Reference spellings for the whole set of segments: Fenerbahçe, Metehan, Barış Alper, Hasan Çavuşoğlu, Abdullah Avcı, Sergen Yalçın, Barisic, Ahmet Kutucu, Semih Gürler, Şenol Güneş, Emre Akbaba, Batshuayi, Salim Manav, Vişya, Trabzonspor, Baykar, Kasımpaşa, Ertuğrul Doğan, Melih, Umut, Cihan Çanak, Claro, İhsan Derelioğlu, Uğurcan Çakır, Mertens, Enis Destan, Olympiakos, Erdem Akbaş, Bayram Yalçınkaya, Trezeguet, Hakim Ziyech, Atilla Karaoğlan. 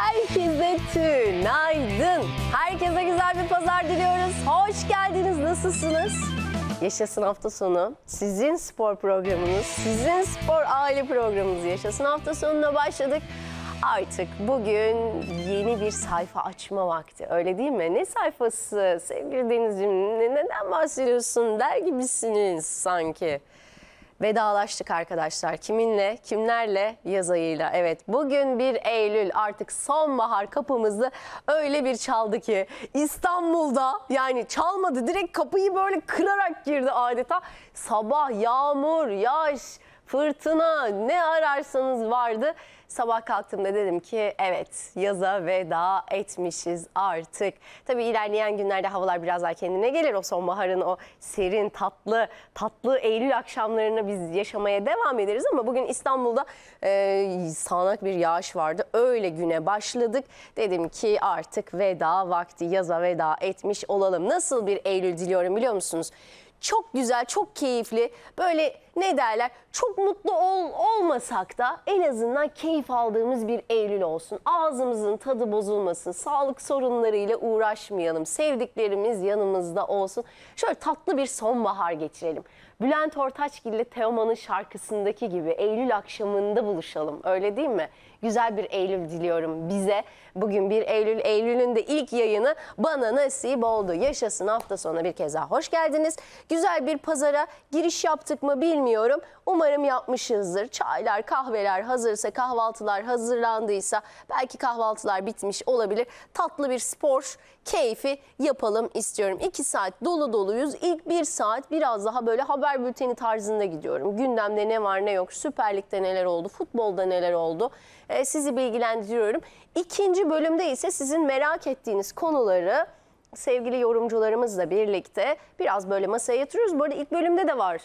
Herkese tünaydın. Herkese güzel bir pazar diliyoruz. Hoş geldiniz. Nasılsınız? Yaşasın hafta sonu. Sizin spor programınız, sizin spor aile programınız Yaşasın hafta sonuna başladık. Artık bugün yeni bir sayfa açma vakti. Öyle değil mi? Ne sayfası? Sevgili Deniz'ciğim, neden bahsediyorsun der gibisiniz sanki. Vedalaştık arkadaşlar. Kiminle? Kimlerle? Yaz ayıyla. Evet, bugün 1 Eylül artık sonbahar kapımızı öyle bir çaldı ki İstanbul'da, yani çalmadı, direkt kapıyı böyle kırarak girdi adeta. Sabah yağmur, yağış, fırtına, ne ararsanız vardı. Sabah kalktığımda dedim ki evet, yaza veda etmişiz artık. Tabii ilerleyen günlerde havalar biraz daha kendine gelir. O sonbaharın o serin, tatlı Eylül akşamlarını biz yaşamaya devam ederiz. Ama bugün İstanbul'da sağanak bir yağış vardı. Öyle güne başladık. Dedim ki artık veda vakti, yaza veda etmiş olalım. Nasıl bir Eylül diliyorum biliyor musunuz? Çok güzel, çok keyifli, böyle ne derler, çok mutlu olmasak da en azından keyif aldığımız bir Eylül olsun. Ağzımızın tadı bozulmasın, sağlık sorunlarıyla uğraşmayalım, sevdiklerimiz yanımızda olsun. Şöyle tatlı bir sonbahar geçirelim. Bülent Ortaçgil ile Teoman'ın şarkısındaki gibi Eylül akşamında buluşalım, öyle değil mi? Güzel bir Eylül diliyorum bize. Bugün 1 Eylül, Eylül'ün de ilk yayını bana nasip oldu. Yaşasın hafta sonuna bir kez daha hoş geldiniz. Güzel bir pazara giriş yaptık mı bilmiyorum. Umarım yapmışızdır. Çaylar, kahveler hazırsa, kahvaltılar hazırlandıysa, belki kahvaltılar bitmiş olabilir. Tatlı bir spor keyfi yapalım istiyorum. 2 saat dolu doluyuz. İlk 1 saat biraz daha böyle haber bülteni tarzında gidiyorum. Gündemde ne var ne yok, Süper Lig'de neler oldu, futbolda neler oldu sizi bilgilendiriyorum. 2. bölümde ise sizin merak ettiğiniz konuları sevgili yorumcularımızla birlikte biraz böyle masaya yatırıyoruz. Bu arada ilk bölümde de var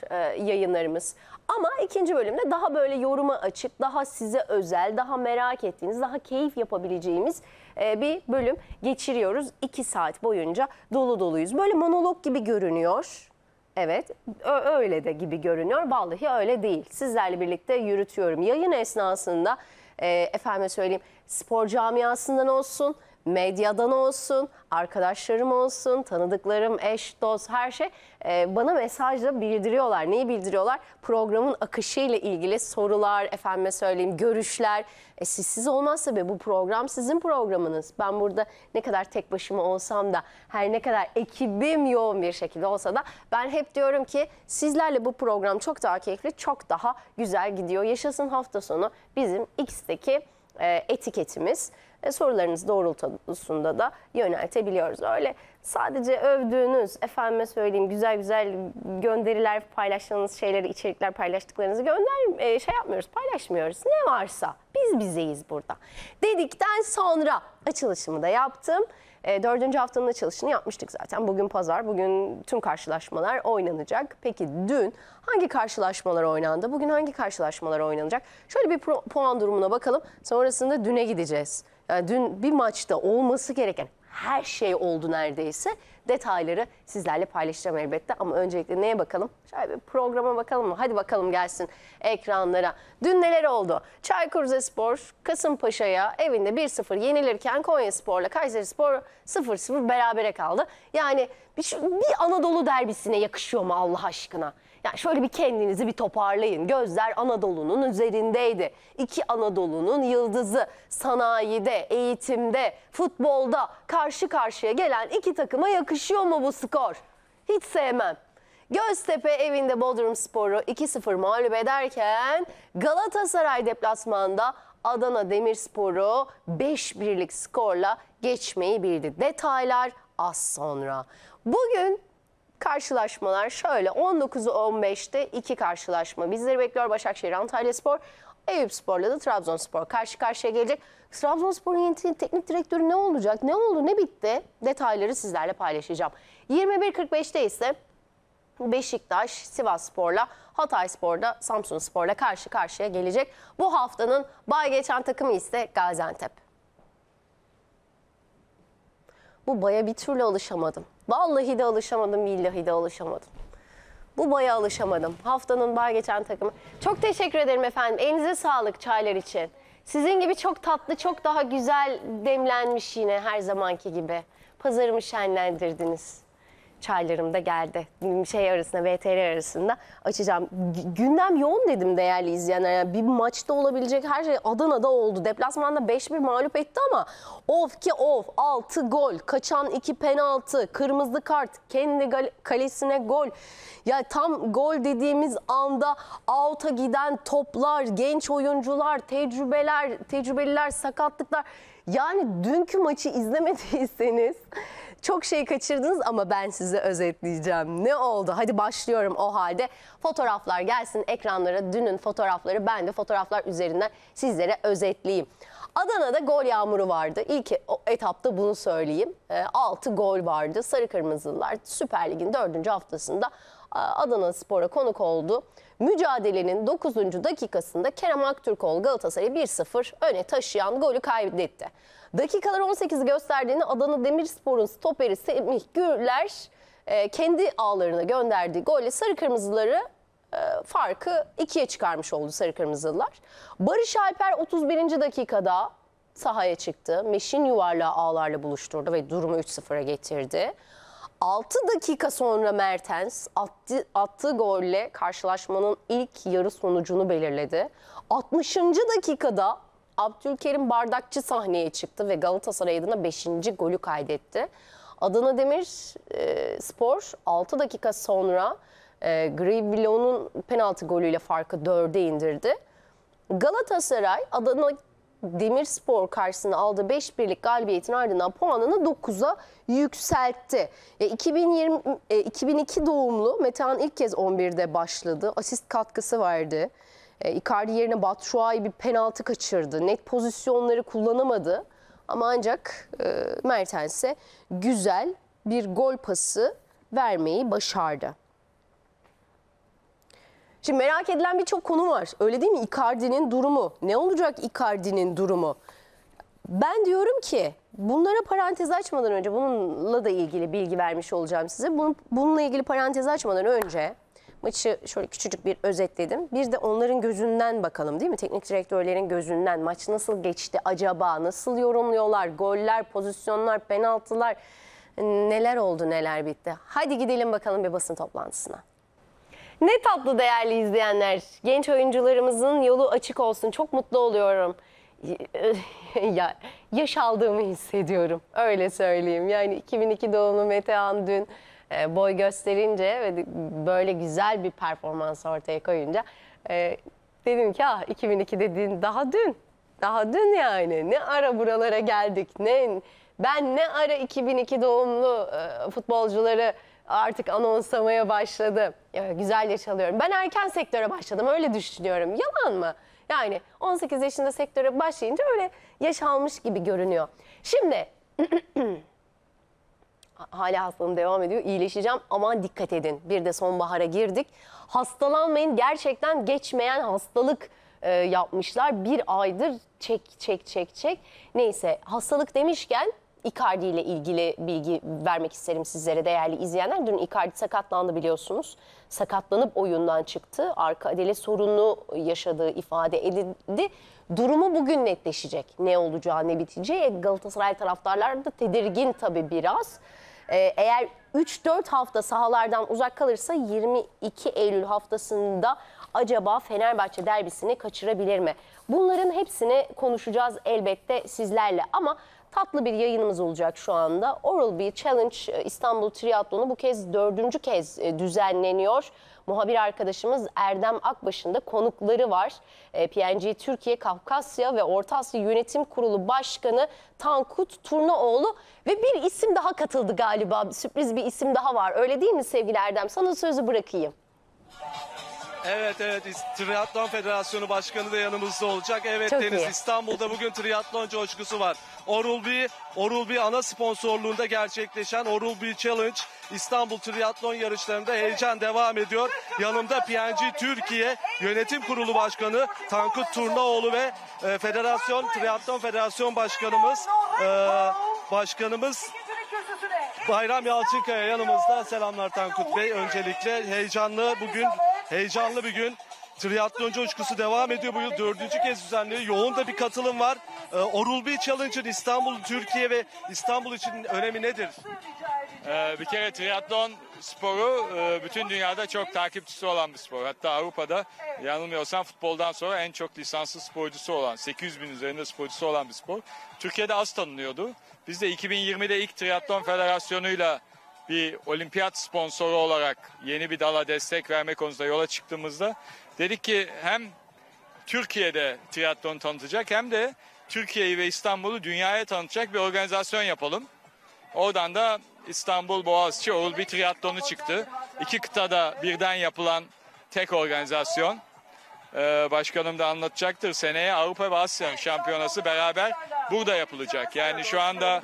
yayınlarımız. Ama 2. bölümde daha böyle yoruma açık, daha size özel, daha merak ettiğiniz, daha keyif yapabileceğimiz bir bölüm geçiriyoruz. 2 saat boyunca dolu doluyuz. Böyle monolog gibi görünüyor. Evet, öyle de gibi görünüyor. Vallahi öyle değil. Sizlerle birlikte yürütüyorum. Yayın esnasında efendim söyleyeyim, spor camiasından olsun, medyadan olsun, arkadaşlarım olsun, tanıdıklarım, eş, dost, her şey bana mesajla bildiriyorlar. Neyi bildiriyorlar? Programın akışıyla ilgili sorular, efendime söyleyeyim, görüşler. Sizsiz olmaz tabii, bu program sizin programınız. Ben burada ne kadar tek başıma olsam da, her ne kadar ekibim yoğun bir şekilde olsa da, ben hep diyorum ki sizlerle bu program çok daha keyifli, çok daha güzel gidiyor. Yaşasın hafta sonu bizim X'teki etiketimiz. Sorularınız doğrultusunda da yöneltebiliyoruz. Öyle sadece övdüğünüz, efendime söyleyeyim, güzel güzel gönderiler paylaştığınız şeyleri, içerikler paylaştıklarınızı yapmıyoruz, paylaşmıyoruz. Ne varsa biz bizeyiz burada. Dedikten sonra açılışımı da yaptım. 4. haftanın açılışını yapmıştık zaten. Bugün pazar, bugün tüm karşılaşmalar oynanacak. Peki dün hangi karşılaşmalar oynandı? Bugün hangi karşılaşmalar oynanacak? Şöyle bir puan durumuna bakalım. Sonrasında düne gideceğiz. Yani dün bir maçta olması gereken her şey oldu neredeyse. Detayları sizlerle paylaşacağım elbette. Ama öncelikle neye bakalım? Şöyle bir programa bakalım mı? Hadi bakalım gelsin ekranlara. Dün neler oldu? Çaykur Rizespor Kasımpaşa'ya evinde 1-0 yenilirken Konyaspor'la Kayserispor 0-0 berabere kaldı. Yani bir Anadolu derbisine yakışıyor mu Allah aşkına? Yani şöyle bir kendinizi bir toparlayın. Gözler Anadolu'nun üzerindeydi. 2 Anadolu'nun yıldızı sanayide, eğitimde, futbolda karşı karşıya gelen 2 takıma yakışıyor mu bu skor? Hiç sevmem. Göztepe evinde Bodrumspor'u 2-0 mağlup ederken Galatasaray deplasmanda Adana Demirspor'u 5-1'lik skorla geçmeyi bildi. Detaylar az sonra. Bugün karşılaşmalar şöyle: 19'u 15'te 2 karşılaşma bizleri bekliyor. Başakşehir Antalyaspor, Eyüpspor'la da Trabzonspor karşı karşıya gelecek. Trabzonspor'un yeni teknik direktörü ne olacak? Ne oldu? Ne bitti? Detayları sizlerle paylaşacağım. 21.45'te ise Beşiktaş Sivasspor'la, Hatayspor'da Samsunspor'la karşı karşıya gelecek. Bu haftanın bay geçen takımı ise Gaziantep. Bu baya bir türlü alışamadım. Vallahi de alışamadım, billahi de alışamadım. Bu baya alışamadım. Haftanın bay geçen takımı. Çok teşekkür ederim efendim. Elinize sağlık çaylar için. Sizin gibi çok tatlı, çok daha güzel demlenmiş yine her zamanki gibi. Pazarımı şenlendirdiniz. Çaylarım da geldi. Şey arasında, VTR arasında açacağım. Gündem yoğun dedim değerli izleyenler. Yani bir maçta olabilecek her şey Adana'da oldu. Deplasmanda 5-1 mağlup etti ama of ki of. 6 gol, kaçan 2 penaltı, kırmızı kart, kendi kalesine gol. Ya tam gol dediğimiz anda out'a giden toplar, genç oyuncular, tecrübeliler, sakatlıklar. Yani dünkü maçı izlemediyseniz çok şey kaçırdınız ama ben size özetleyeceğim. Ne oldu? Hadi başlıyorum o halde. Fotoğraflar gelsin ekranlara. Dünün fotoğrafları, ben de fotoğraflar üzerinden sizlere özetleyeyim. Adana'da gol yağmuru vardı. İlk etapta bunu söyleyeyim. 6 gol vardı. Sarı Kırmızılılar Süper Lig'in 4. haftasında Adana Spor'a konuk oldu. Mücadelenin 9. dakikasında Kerem Aktürkoğlu Galatasaray'ı 1-0 öne taşıyan golü kaydetti. Dakikalar 18'i gösterdiğini Adana Demirspor'un stoperi Semih Gürler kendi ağlarına gönderdiği golle Sarı Kırmızıları farkı 2'ye çıkarmış oldu Sarı Kırmızılılar. Barış Alper 31. dakikada sahaya çıktı. Meşin yuvarlağı ağlarla buluşturdu ve durumu 3-0'a getirdi. 6 dakika sonra Mertens attığı golle karşılaşmanın ilk yarı sonucunu belirledi. 60. dakikada Abdülkerim Bardakçı sahneye çıktı ve Galatasaray adına 5. golü kaydetti. Adana Demirspor 6 dakika sonra Gribillon'un penaltı golüyle farkı 4'e indirdi. Galatasaray Adana Demirspor karşısına aldığı 5-1'lik galibiyetin ardından puanını 9'a yükseltti. 2002 doğumlu Metehan ilk kez 11'de başladı. Asist katkısı vardı. Icardi yerine Batshuayi bir penaltı kaçırdı. Net pozisyonları kullanamadı. Ama ancak Mertens'e güzel bir gol pası vermeyi başardı. Şimdi merak edilen birçok konu var. Öyle değil mi? Icardi'nin durumu. Ne olacak Icardi'nin durumu? Ben diyorum ki bunlara parantez açmadan önce, bununla da ilgili bilgi vermiş olacağım size. Bununla ilgili parantez açmadan önce maçı şöyle küçücük bir özetledim. Bir de onların gözünden bakalım, değil mi? Teknik direktörlerin gözünden maç nasıl geçti acaba? Nasıl yorumluyorlar? Goller, pozisyonlar, penaltılar, neler oldu, neler bitti? Hadi gidelim bakalım bir basın toplantısına. Ne tatlı değerli izleyenler. Genç oyuncularımızın yolu açık olsun. Çok mutlu oluyorum. Yaş aldığımı hissediyorum. Öyle söyleyeyim. Yani 2002 doğumlu Metehan dün boy gösterince ve böyle güzel bir performans ortaya koyunca dedim ki ah, 2002 dediğin daha dün. Daha dün yani. Ne ara buralara geldik. Ben ne ara 2002 doğumlu futbolcuları artık anonslamaya başladı. Ya, güzel yaş alıyorum. Ben erken sektöre başladım, öyle düşünüyorum. Yalan mı? Yani 18 yaşında sektöre başlayınca öyle yaş almış gibi görünüyor. Şimdi hala hastalığım devam ediyor. İyileşeceğim. Aman dikkat edin. Bir de sonbahara girdik. Hastalanmayın. Gerçekten geçmeyen hastalık yapmışlar. Bir aydır çek. Neyse, hastalık demişken Icardi ile ilgili bilgi vermek isterim sizlere değerli izleyenler. Dün Icardi sakatlandı biliyorsunuz. Sakatlanıp oyundan çıktı. Arka adele sorunu yaşadığı ifade edildi. Durumu bugün netleşecek. Ne olacağı, ne biteceği. Galatasaray taraftarları da tedirgin tabii biraz. Eğer 3-4 hafta sahalardan uzak kalırsa 22 Eylül haftasında acaba Fenerbahçe derbisini kaçırabilir mi? Bunların hepsini konuşacağız elbette sizlerle ama tatlı bir yayınımız olacak şu anda. Oral-B Challenge İstanbul Triatlonu bu kez 4. kez düzenleniyor. Muhabir arkadaşımız Erdem Akbaş'ın da konukları var. PNG Türkiye, Kafkasya ve Orta Asya Yönetim Kurulu Başkanı Tankut Turnaoğlu ve bir isim daha katıldı galiba. Sürpriz bir isim daha var. Öyle değil mi sevgili Erdem? Sana sözü bırakayım. Evet. Triatlon Federasyonu Başkanı da yanımızda olacak. Evet, çok Deniz iyi. İstanbul'da bugün triatlon coşkusu var. Oral-B ana sponsorluğunda gerçekleşen Oral-B Challenge İstanbul Triatlon yarışlarında heyecan devam ediyor. Yanımda PNG Türkiye Yönetim Kurulu Başkanı Tankut Turnaoğlu ve Triatlon Federasyon Başkanımız Bayram Yalçınkaya yanımızda. Selamlar Tankut Bey. Öncelikle heyecanlı bir gün. Triatlon coşkusu devam ediyor bu yıl. 4. kez düzenliyor. Yoğun da bir katılım var. Oral-B Challenge'ın İstanbul, Türkiye ve İstanbul için önemi nedir? Bir kere triatlon sporu bütün dünyada çok takipçisi olan bir spor. Hatta Avrupa'da yanılmıyorsam futboldan sonra en çok lisanslı sporcusu olan, 800 bin üzerinde sporcusu olan bir spor. Türkiye'de az tanınıyordu. Biz de 2020'de ilk Triatlon Federasyonu'yla bir olimpiyat sponsoru olarak yeni bir dala destek verme konusunda yola çıktığımızda dedik ki hem Türkiye'de triatlonu tanıtacak hem de Türkiye'yi ve İstanbul'u dünyaya tanıtacak bir organizasyon yapalım. Oradan da İstanbul Boğaziçi Oral-B Triatlonu çıktı. 2 kıtada birden yapılan tek organizasyon. Başkanım da anlatacaktır. Seneye Avrupa ve Asya Şampiyonası beraber burada yapılacak. Yani şu anda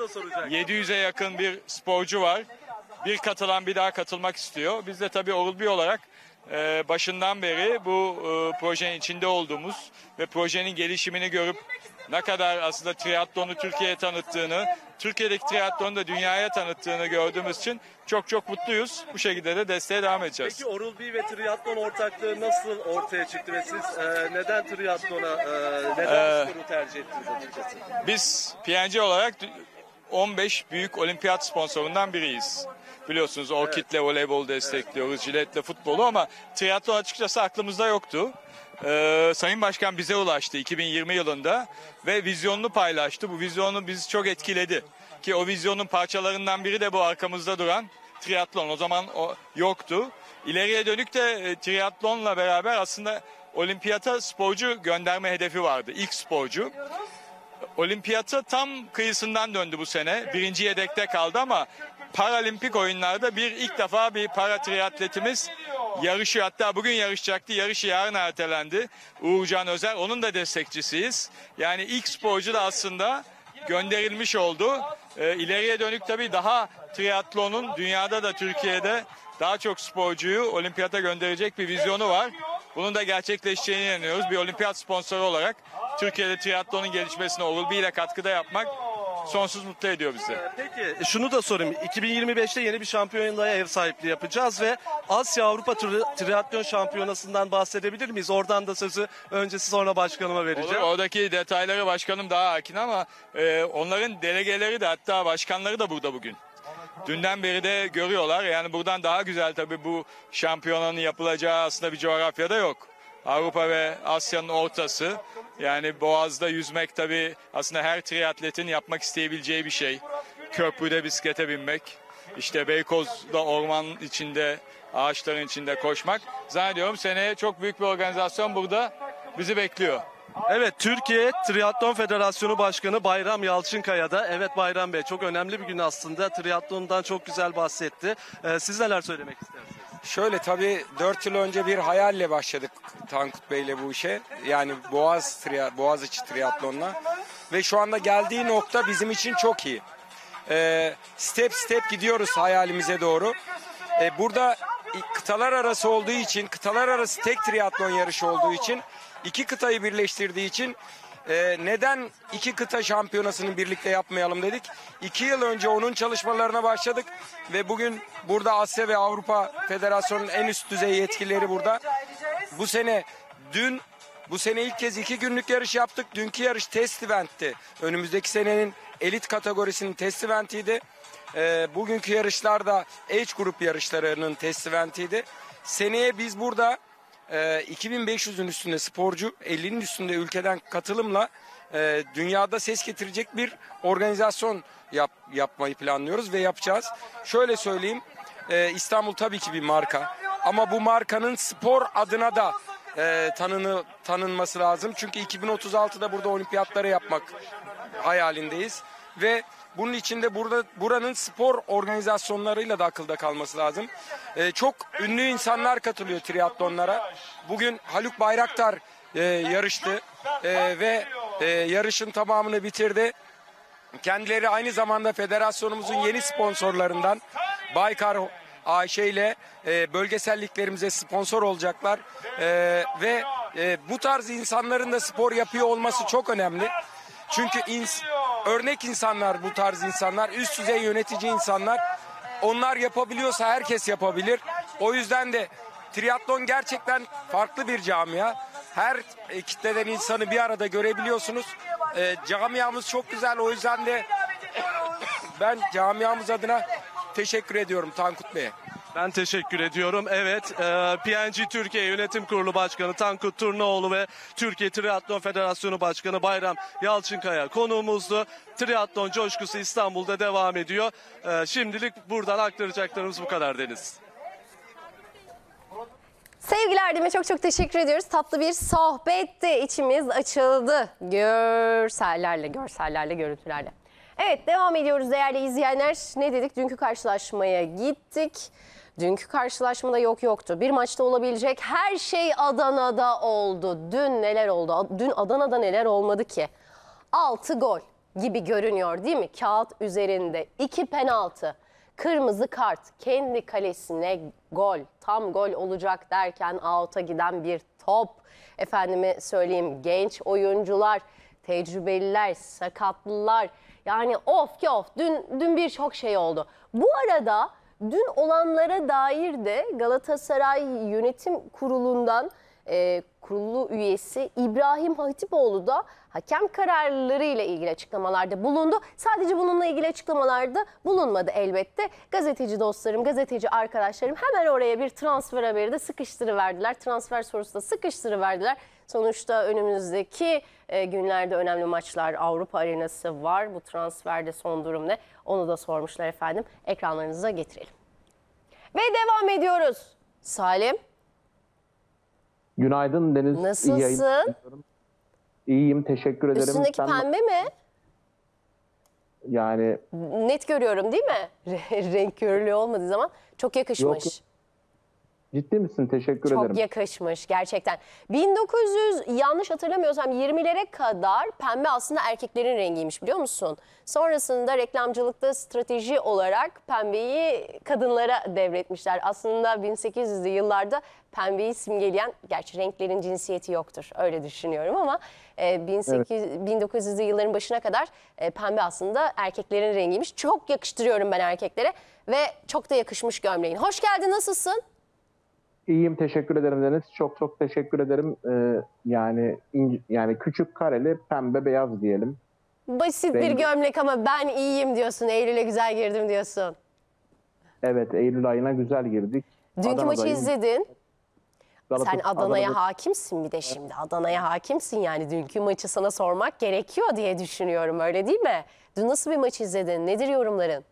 700'e yakın bir sporcu var. Bir katılan bir daha katılmak istiyor. Biz de tabii Oral-B olarak başından beri bu projenin içinde olduğumuz ve projenin gelişimini görüp ne kadar aslında triatlonu Türkiye'ye tanıttığını, Türkiye'deki triatlonu da dünyaya tanıttığını gördüğümüz için çok çok mutluyuz. Bu şekilde de desteğe devam edeceğiz. Peki Oral-B ve triatlon ortaklığı nasıl ortaya çıktı ve siz neden triatlona, neden sporu tercih ettiniz açıkçası? Biz PNG olarak 15 büyük olimpiyat sponsorundan biriyiz. Biliyorsunuz Orkid'le voleybolu destekliyoruz, Jilet'le futbolu ama triatlon açıkçası aklımızda yoktu. Sayın Başkan bize ulaştı 2020 yılında ve vizyonunu paylaştı. Bu vizyonu bizi çok etkiledi ki o vizyonun parçalarından biri de bu arkamızda duran triatlon. O zaman o yoktu. İleriye dönük de triatlonla beraber aslında olimpiyata sporcu gönderme hedefi vardı. İlk sporcu. Olimpiyata tam kıyısından döndü bu sene. Birinci yedekte kaldı ama Paralimpik oyunlarda ilk defa bir para triatletimiz yarışıyor. Hatta bugün yarışacaktı. Yarışı yarın ertelendi. Uğurcan Özer, onun da destekçisiyiz. Yani ilk sporcu da aslında gönderilmiş oldu. İleriye dönük tabii daha triatlonun dünyada da Türkiye'de daha çok sporcuyu olimpiyata gönderecek bir vizyonu var. Bunun da gerçekleşeceğine inanıyoruz. Bir olimpiyat sponsoru olarak Türkiye'de triatlonun gelişmesine Oral-B ile katkıda yapmak sonsuz mutlu ediyor bizi. Peki şunu da sorayım. 2025'te yeni bir şampiyonaya ev sahipliği yapacağız ve Asya Avrupa Triatlon Şampiyonası'ndan bahsedebilir miyiz? Oradan da sözü öncesi sonra başkanıma vereceğim. Olur, oradaki detayları başkanım daha hakim ama onların delegeleri de hatta başkanları da burada bugün. Dünden beri de görüyorlar. Yani buradan daha güzel tabii bu şampiyonanın yapılacağı aslında bir coğrafyada yok. Avrupa ve Asya'nın ortası. Yani Boğaz'da yüzmek tabii aslında her triatletin yapmak isteyebileceği bir şey. Köprüde bisiklete binmek, işte Beykoz'da orman içinde, ağaçların içinde koşmak. Zannediyorum seneye çok büyük bir organizasyon burada bizi bekliyor. Evet, Türkiye Triatlon Federasyonu Başkanı Bayram Yalçınkaya da. Evet Bayram Bey, çok önemli bir gün aslında. Triatlon'dan çok güzel bahsetti. Siz neler söylemek istersiniz? Şöyle tabii 4 yıl önce bir hayalle başladık Tankut Bey'le bu işe. Yani Boğaziçi Triatlon'la. Ve şu anda geldiği nokta bizim için çok iyi. Step step gidiyoruz hayalimize doğru. Burada kıtalar arası olduğu için, kıtalar arası tek triatlon yarışı olduğu için, 2 kıtayı birleştirdiği için neden 2 kıta şampiyonasını birlikte yapmayalım dedik. 2 yıl önce onun çalışmalarına başladık ve bugün burada Asya ve Avrupa Federasyonu'nun en üst düzey yetkilileri burada. Bu sene ilk kez 2 günlük yarış yaptık. Dünkü yarış test eventti. Önümüzdeki senenin elit kategorisinin test eventiydi. Bugünkü yarışlar da age grup yarışlarının test eventiydi. Seneye biz burada 2500'ün üstünde sporcu, 50'nin üstünde ülkeden katılımla dünyada ses getirecek bir organizasyon yapmayı planlıyoruz ve yapacağız. Şöyle söyleyeyim, İstanbul tabii ki bir marka ama bu markanın spor adına da tanınması lazım. Çünkü 2036'da burada olimpiyatları yapmak hayalindeyiz ve bunun için de buranın spor organizasyonlarıyla da akılda kalması lazım. Çok ünlü insanlar katılıyor triatlonlara. Bugün Haluk Bayraktar yarıştı ve yarışın tamamını bitirdi. Kendileri aynı zamanda federasyonumuzun yeni sponsorlarından Baykar Ayşe ile bölgeselliklerimize sponsor olacaklar. Ve bu tarz insanların da spor yapıyor olması çok önemli. Çünkü örnek insanlar, bu tarz insanlar, üst düzey yönetici insanlar, onlar yapabiliyorsa herkes yapabilir. O yüzden de Triatlon gerçekten farklı bir camia. Her kitleden insanı bir arada görebiliyorsunuz. Camiamız çok güzel. O yüzden de ben camiamız adına teşekkür ediyorum Tankut Bey'e. Ben teşekkür ediyorum. Evet, PNG Türkiye Yönetim Kurulu Başkanı Tankut Turnaoğlu ve Türkiye Triatlon Federasyonu Başkanı Bayram Yalçınkaya konuğumuzdu. Triatlon coşkusu İstanbul'da devam ediyor. Şimdilik buradan aktaracaklarımız bu kadar Deniz. Sevgili Erdem'e çok teşekkür ediyoruz. Tatlı bir sohbetti. İçimiz açıldı. Görsellerle, görüntülerle. Evet, devam ediyoruz değerli izleyenler. Ne dedik? Dünkü karşılaşmaya gittik. Dünkü karşılaşmada yoktu. Bir maçta olabilecek her şey Adana'da oldu. Dün neler oldu? Dün Adana'da neler olmadı ki? 6 gol gibi görünüyor değil mi? Kağıt üzerinde 2 penaltı, kırmızı kart, kendi kalesine gol, tam gol olacak derken out'a giden bir top. Efendime söyleyeyim, genç oyuncular, tecrübeliler, sakatlılar. Yani of ki of, dün birçok şey oldu. Bu arada dün olanlara dair de Galatasaray Yönetim Kurulu'ndan kurulu üyesi İbrahim Hatipoğlu da hakem kararları ile ilgili açıklamalarda bulundu. Sadece bununla ilgili açıklamalarda bulunmadı elbette. Gazeteci dostlarım, gazeteci arkadaşlarım hemen oraya bir transfer haberi de sıkıştırıverdiler. Transfer sorusu da sıkıştırıverdiler. Sonuçta önümüzdeki günlerde önemli maçlar, Avrupa arenası var. Bu transferde son durum ne? Onu da sormuşlar efendim. Ekranlarınıza getirelim. Ve devam ediyoruz. Salim. Günaydın Deniz. Nasılsın? İyiyim, teşekkür ederim. Üstündeki sen pembe mi? Yani net görüyorum değil mi? Renk körlüğü olmadığı zaman çok yakışmış. Yok. Ciddi misin? Teşekkür ederim. Çok yakışmış gerçekten. 1900 yanlış hatırlamıyorsam 20'lere kadar pembe aslında erkeklerin rengiymiş biliyor musun? Sonrasında reklamcılıkta strateji olarak pembeyi kadınlara devretmişler. Aslında 1800'lü yıllarda pembeyi simgeleyen, gerçi renklerin cinsiyeti yoktur öyle düşünüyorum ama 1900'lü yılların başına kadar pembe aslında erkeklerin rengiymiş. Çok yakıştırıyorum ben erkeklere ve çok da yakışmış gömleğin. Hoş geldin, nasılsın? İyiyim, teşekkür ederim Deniz. Çok teşekkür ederim. Yani küçük kareli pembe beyaz diyelim. Basit bir gömlek ama ben iyiyim diyorsun. Eylül'e güzel girdim diyorsun. Evet, Eylül ayına güzel girdik. Dünkü maçı izledin. Sen Adana'ya hakimsin bir de şimdi. Adana'ya hakimsin yani. Dünkü maçı sana sormak gerekiyor diye düşünüyorum. Öyle değil mi? Dün nasıl bir maç izledin? Nedir yorumların?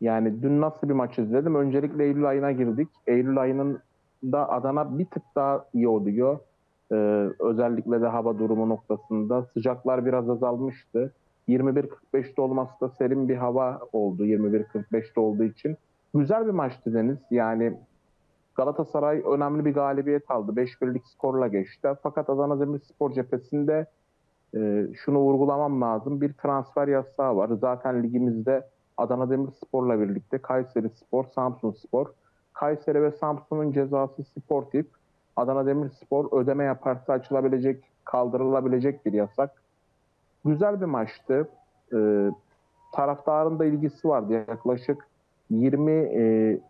Yani dün nasıl bir maç izledim? Öncelikle Eylül ayına girdik. Eylül ayının da Adana bir tık daha iyi oluyor. Özellikle de hava durumu noktasında. Sıcaklar biraz azalmıştı. 21.45'te olması da serin bir hava oldu. 21.45'te olduğu için. Güzel bir maçtı Deniz. Yani Galatasaray önemli bir galibiyet aldı. 5-1'lik skorla geçti. Fakat Adana Demirspor cephesinde şunu vurgulamam lazım. Bir transfer yasağı var. Zaten ligimizde Adana Demirspor'la birlikte Kayserispor, Samsunspor, Kayseri ve Samsun'un cezası sportif. Adana Demirspor ödeme yaparsa açılabilecek, kaldırılabilecek bir yasak. Güzel bir maçtı. Taraftarın da ilgisi vardı. Yaklaşık 20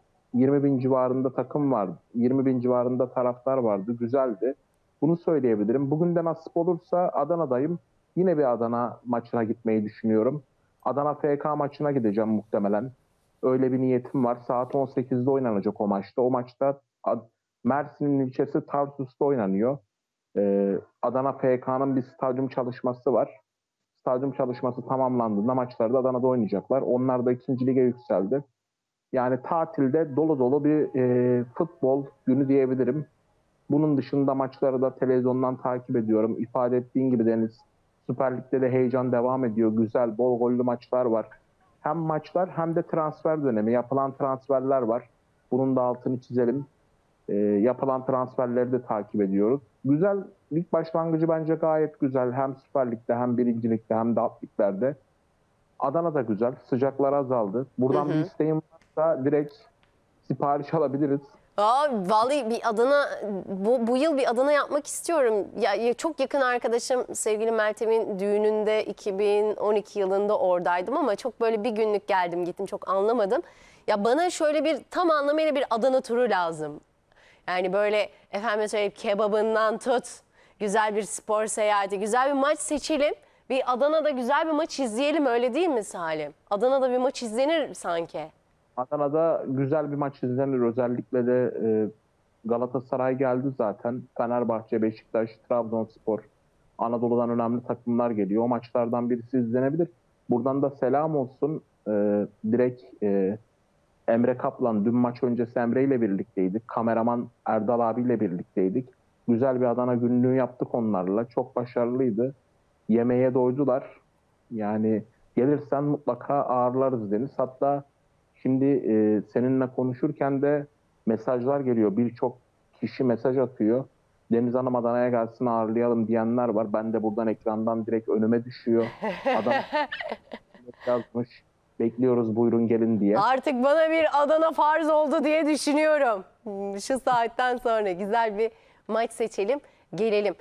bin civarında takım vardı. 20 bin civarında taraftar vardı. Güzeldi. Bunu söyleyebilirim. Bugün de nasip olursa Adana'dayım. Yine bir Adana maçına gitmeyi düşünüyorum. Adana FK maçına gideceğim muhtemelen. Öyle bir niyetim var. Saat 18'de oynanacak o maçta. O maçta Mersin'in ilçesi Tarsus'ta oynanıyor. Adana FK'nın bir stadyum çalışması var. Stadyum çalışması tamamlandığında maçlarda Adana'da oynayacaklar. Onlar da 2. lige yükseldi. Yani tatilde dolu dolu bir futbol günü diyebilirim. Bunun dışında maçları da televizyondan takip ediyorum. İfade ettiğin gibi Deniz, Süper Lig'de de heyecan devam ediyor. Güzel, bol gollü maçlar var. Hem maçlar hem de transfer dönemi. Yapılan transferler var. Bunun da altını çizelim. Yapılan transferleri de takip ediyoruz. Güzel, lig başlangıcı bence gayet güzel. Hem Süper Lig'de hem 1. Lig'de hem de alt liglerde. Adana'da güzel. Sıcaklar azaldı. Buradan bir isteğim varsa direkt sipariş alabiliriz. Vallahi bir Adana, bu yıl bir Adana yapmak istiyorum. Ya çok yakın arkadaşım sevgili Meltem'in düğününde 2012 yılında oradaydım ama çok böyle bir günlük geldim gittim, çok anlamadım. Ya bana şöyle bir tam anlamıyla bir Adana turu lazım. Yani böyle efendim söyleyip kebabından tut, güzel bir spor seyahati, güzel bir maç seçelim. Bir Adana'da güzel bir maç izleyelim, öyle değil mi Salim? Adana'da bir maç izlenir sanki. Adana'da güzel bir maç izlenir. Özellikle de Galatasaray geldi zaten. Fenerbahçe, Beşiktaş, Trabzonspor, Anadolu'dan önemli takımlar geliyor. O maçlardan birisi izlenebilir. Buradan da selam olsun. Direkt Emre Kaplan, dün maç öncesi Emre ile birlikteydik. Kameraman Erdal abiyle birlikteydik. Güzel bir Adana günlüğü yaptık onlarla. Çok başarılıydı. Yemeğe doydular. Yani gelirsen mutlaka ağırlarız Deniz. Hatta şimdi seninle konuşurken de mesajlar geliyor. Birçok kişi mesaj atıyor. Deniz Hanım Adana'ya gelsin ağırlayalım diyenler var. Ben de buradan ekrandan direkt önüme düşüyor. Adam yazmış. Bekliyoruz, buyurun gelin diye. Artık bana bir Adana farz oldu diye düşünüyorum. Şu saatten sonra güzel bir maç seçelim, gelelim.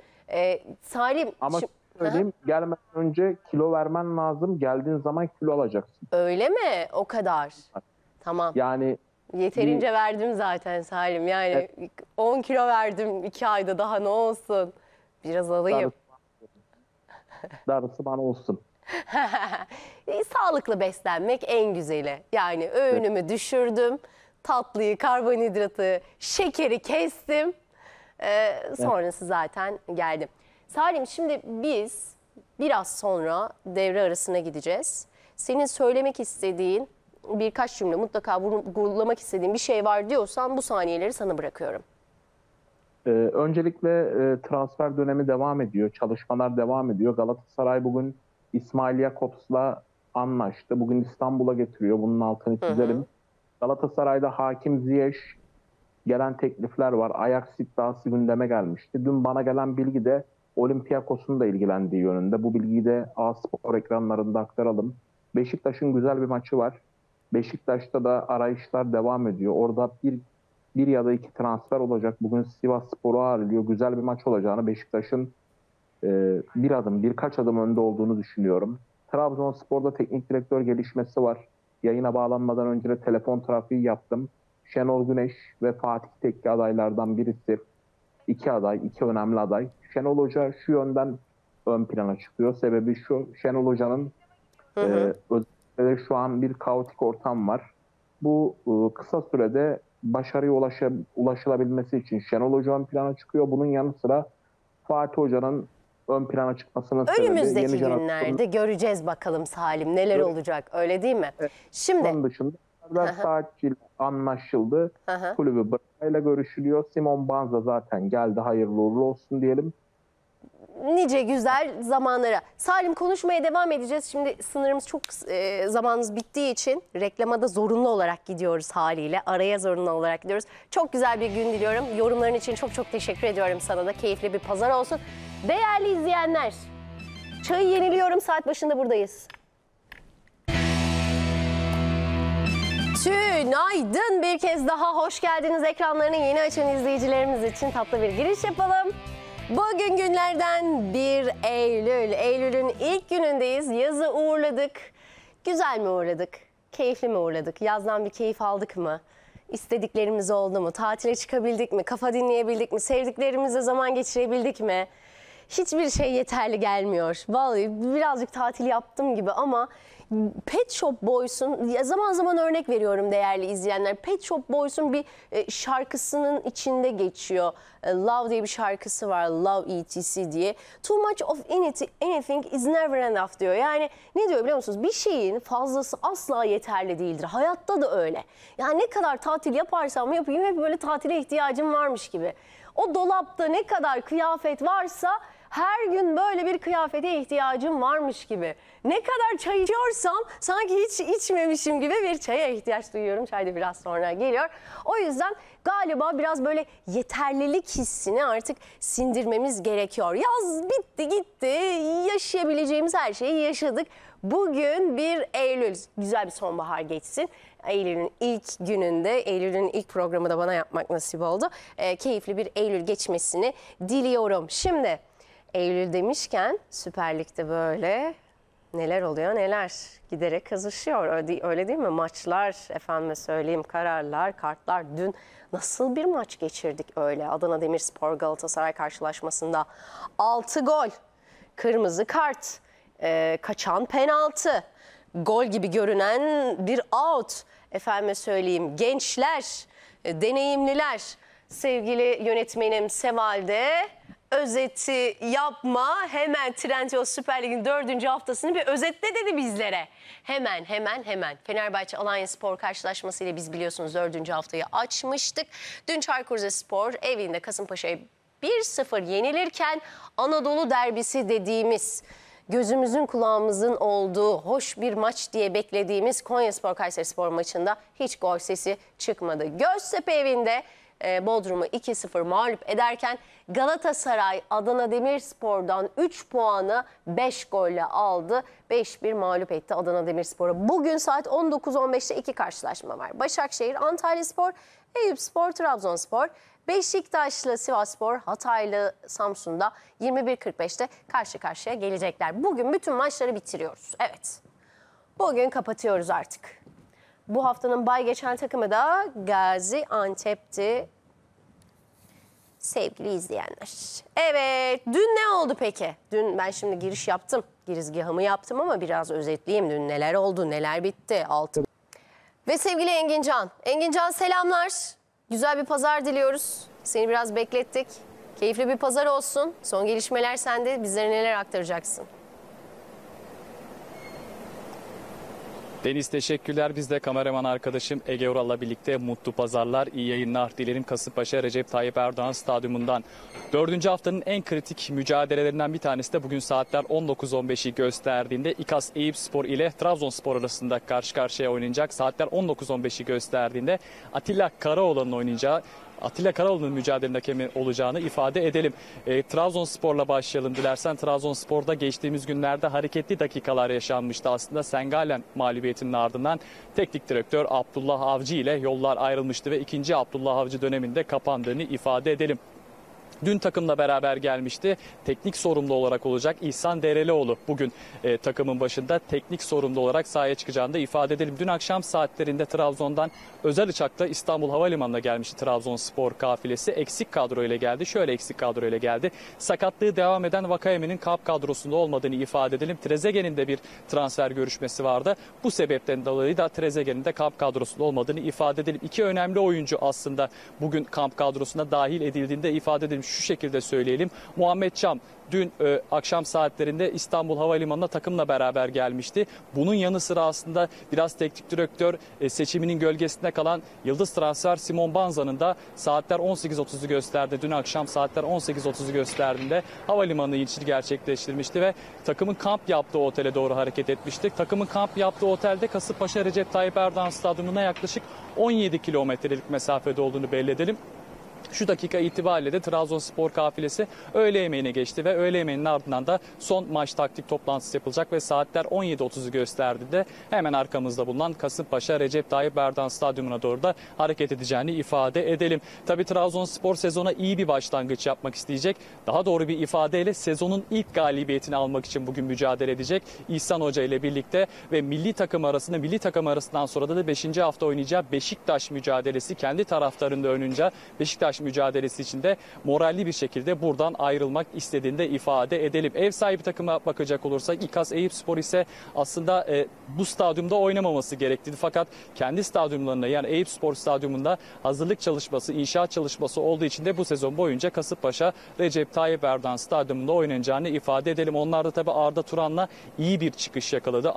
Salim... Ama söyleyeyim, gelmeden önce kilo vermen lazım. Geldiğin zaman kilo alacaksın. Öyle mi? O kadar. Evet. Tamam. Yani... Yeterince verdim zaten Salim. Yani evet. 10 kilo verdim 2 ayda, daha ne olsun. Biraz alayım. Darısı bana olsun. Sağlıklı beslenmek en güzeli. Yani öğünümü düşürdüm. Tatlıyı, karbonhidratı, şekeri kestim. Sonrası zaten geldim. Salim, şimdi biz biraz sonra devre arasına gideceğiz. Senin söylemek istediğin birkaç cümle, mutlaka vurgulamak istediğin bir şey var diyorsan bu saniyeleri sana bırakıyorum. Öncelikle transfer dönemi devam ediyor. Çalışmalar devam ediyor. Galatasaray bugün İsmail Yakops'la anlaştı. Bugün İstanbul'a getiriyor. Bunun altını çizelim. Galatasaray'da Hakim Ziyech, gelen teklifler var. Ajax iddiası gündeme gelmişti. Dün bana gelen bilgi de Olympiakos'un da ilgilendiği yönünde. Bu bilgiyi de A Spor ekranlarında aktaralım. Beşiktaş'ın güzel bir maçı var. Beşiktaş'ta da arayışlar devam ediyor. Orada bir ya da iki transfer olacak. Bugün Sivasspor'u ağırlıyor. Güzel bir maç olacağını, Beşiktaş'ın birkaç adım önde olduğunu düşünüyorum. Trabzonspor'da teknik direktör gelişmesi var. Yayına bağlanmadan önce de telefon trafiği yaptım. Şenol Güneş ve Fatih Tekke adaylardan birisi. İki aday, iki önemli aday. Şenol Hoca şu yönden ön plana çıkıyor. Sebebi şu, Şenol Hoca'nın şu an bir kaotik ortam var. Bu kısa sürede başarıya ulaşılabilmesi için Şenol Hoca ön plana çıkıyor. Bunun yanı sıra Fatih Hoca'nın ön plana çıkmasının sebebi. Önümüzdeki günlerde göreceğiz bakalım Salim neler olacak, öyle değil mi? Evet. Şimdi. Onun dışında saatçi anlaşıldı. Kulübü Bıra'yla görüşülüyor. Simon Banza zaten geldi, hayırlı uğurlu olsun diyelim. Nice güzel zamanlara. Salim, konuşmaya devam edeceğiz. Şimdi sınırımız çok, zamanımız bittiği için reklama da zorunlu olarak gidiyoruz haliyle. Araya zorunlu olarak gidiyoruz. Çok güzel bir gün diliyorum. Yorumların için çok çok teşekkür ediyorum sana da. Keyifli bir pazar olsun. Değerli izleyenler, çayı yeniliyorum. Saat başında buradayız. Günaydın, bir kez daha hoş geldiniz. Ekranlarını yeni açan izleyicilerimiz için tatlı bir giriş yapalım. Bugün günlerden 1 Eylül. Eylül'ün ilk günündeyiz. Yazı uğurladık. Güzel mi uğurladık? Keyifli mi uğurladık? Yazdan bir keyif aldık mı? İstediklerimiz oldu mu? Tatile çıkabildik mi? Kafa dinleyebildik mi? Sevdiklerimizle zaman geçirebildik mi? Hiçbir şey yeterli gelmiyor. Vallahi birazcık tatil yaptım gibi ama Pet Shop Boys'un, zaman zaman örnek veriyorum değerli izleyenler. Pet Shop Boys'un bir şarkısının içinde geçiyor. Love diye bir şarkısı var. Love ETC diye. Too much of anything is never enough diyor. Yani ne diyor biliyor musunuz? Bir şeyin fazlası asla yeterli değildir. Hayatta da öyle. Yani ne kadar tatil yaparsam yapayım hep böyle tatile ihtiyacım varmış gibi. O dolapta ne kadar kıyafet varsa her gün böyle bir kıyafete ihtiyacım varmış gibi. Ne kadar çay içiyorsam sanki hiç içmemişim gibi bir çaya ihtiyaç duyuyorum. Çay da biraz sonra geliyor. O yüzden galiba biraz böyle yeterlilik hissini artık sindirmemiz gerekiyor. Yaz bitti gitti, yaşayabileceğimiz her şeyi yaşadık. Bugün 1 Eylül, güzel bir sonbahar geçsin. Eylül'ün ilk gününde, Eylül'ün ilk programı da bana yapmak nasip oldu. Keyifli bir Eylül geçmesini diliyorum. Şimdi Eylül demişken Süper Lig'de böyle Neler oluyor neler, giderek kızışıyor, öyle değil mi? Maçlar, efendime söyleyeyim, kararlar, kartlar. Dün nasıl bir maç geçirdik öyle? Adana Demirspor Galatasaray karşılaşmasında 6 gol, kırmızı kart, kaçan penaltı, gol gibi görünen bir out. Efendime söyleyeyim, gençler, deneyimliler, sevgili yönetmenim Seval'de özeti yapma, hemen Trendyol Süper Lig'in 4. haftasını bir özetle dedi bizlere. Hemen. Fenerbahçe Alanya Spor karşılaşmasıyla biz biliyorsunuz 4. haftayı açmıştık. Dün Çaykurrizespor evinde Kasımpaşa'ya 1-0 yenilirken Anadolu derbisi dediğimiz, gözümüzün kulağımızın olduğu hoş bir maç diye beklediğimiz Konyaspor-Kayserispor maçında hiç gol sesi çıkmadı. Göztepe evinde Bodrum'u 2-0 mağlup ederken Galatasaray Adana Demirspor'dan 3 puanı 5 golle aldı. 5-1 mağlup etti Adana Demirspor'a. Bugün saat 19.15'te 2 karşılaşma var. Başakşehir, Antalyaspor, Eyüpspor, Trabzonspor, Beşiktaşlı Sivasspor, Hataylı Samsun'da 21.45'te karşı karşıya gelecekler. Bugün bütün maçları bitiriyoruz. Evet. Bugün kapatıyoruz artık. Bu haftanın bay geçen takımı da Gaziantep'ti sevgili izleyenler. Evet, dün ne oldu peki? Dün ben şimdi giriş yaptım, girizgahımı yaptım ama biraz özetleyeyim. Dün neler oldu, neler bitti? Altın. Ve sevgili Engincan. Engincan selamlar. Güzel bir pazar diliyoruz. Seni biraz beklettik. Keyifli bir pazar olsun. Son gelişmeler sende. Bizlere neler aktaracaksın? Deniz teşekkürler. Biz de kameraman arkadaşım Ege Ural'la birlikte mutlu pazarlar, iyi yayınlar dilerim. Kasımpaşa Recep Tayyip Erdoğan Stadyumundan 4. haftanın en kritik mücadelelerinden bir tanesi de bugün saatler 19.15'i gösterdiğinde İKAS Eyüpspor ile Trabzonspor arasında karşı karşıya oynanacak. Saatler 19.15'i gösterdiğinde Atilla Karaoğlan'ın oynayacağı, Atilla Karaoğlu'nun mücadelenin hakemi olacağını ifade edelim. Trabzonspor'la başlayalım dilersen. Trabzonspor'da geçtiğimiz günlerde hareketli dakikalar yaşanmıştı aslında. Sengalen mağlubiyetinin ardından teknik direktör Abdullah Avcı ile yollar ayrılmıştı ve 2. Abdullah Avcı döneminde kapandığını ifade edelim. Dün takımla beraber gelmişti. Teknik sorumlu olarak olacak İhsan Derelioğlu bugün takımın başında teknik sorumlu olarak sahaya çıkacağını da ifade edelim. Dün akşam saatlerinde Trabzon'dan özel uçakla İstanbul Havalimanı'na gelmişti Trabzonspor kafilesi. Eksik kadro ile geldi. Şöyle eksik kadro ile geldi. Sakatlığı devam eden Vakayeme'nin kamp kadrosunda olmadığını ifade edelim. Trezeguet'in de bir transfer görüşmesi vardı. Bu sebepten dolayı da Trezeguet'in de kamp kadrosunda olmadığını ifade edelim. 2 önemli oyuncu aslında bugün kamp kadrosuna dahil edildiğinde ifade edelim. Şu şekilde söyleyelim. Muhammed Cem dün akşam saatlerinde İstanbul Havalimanı'na takımla beraber gelmişti. Bunun yanı sıra aslında biraz teknik direktör seçiminin gölgesinde kalan yıldız transfer Simon Banza'nın da saatler 18.30'u gösterdi. Dün akşam saatler 18.30'u gösterdiğinde havalimanına inişi gerçekleştirmişti ve takımın kamp yaptığı otele doğru hareket etmiştik. Takımın kamp yaptığı otelde Kasımpaşa Recep Tayyip Erdoğan Stadyumu'na yaklaşık 17 kilometrelik mesafede olduğunu belli edelim. Şu dakika itibariyle de Trabzonspor kafilesi öğle yemeğine geçti ve öğle yemeğinin ardından da son maç taktik toplantısı yapılacak ve saatler 17.30'u gösterdiğinde hemen arkamızda bulunan Kasımpaşa Recep Tayyip Erdoğan Stadyumu'na doğru da hareket edeceğini ifade edelim. Tabii Trabzonspor sezona iyi bir başlangıç yapmak isteyecek. Daha doğru bir ifadeyle sezonun ilk galibiyetini almak için bugün mücadele edecek İhsan Hoca ile birlikte ve milli takım arasından sonra da 5. hafta oynayacağı Beşiktaş mücadelesi kendi taraftarında önünce Beşiktaş mücadelesi içinde moralli bir şekilde buradan ayrılmak istediğini de ifade edelim. Ev sahibi takıma bakacak olursak İKAS Eyüpspor ise aslında bu stadyumda oynamaması gerektiğini fakat kendi stadyumlarında yani Eyüpspor stadyumunda hazırlık çalışması, inşaat çalışması olduğu için de bu sezon boyunca Kasımpaşa Recep Tayyip Erdoğan stadyumunda oynanacağını ifade edelim. Onlar da tabii Arda Turan'la iyi bir çıkış yakaladı.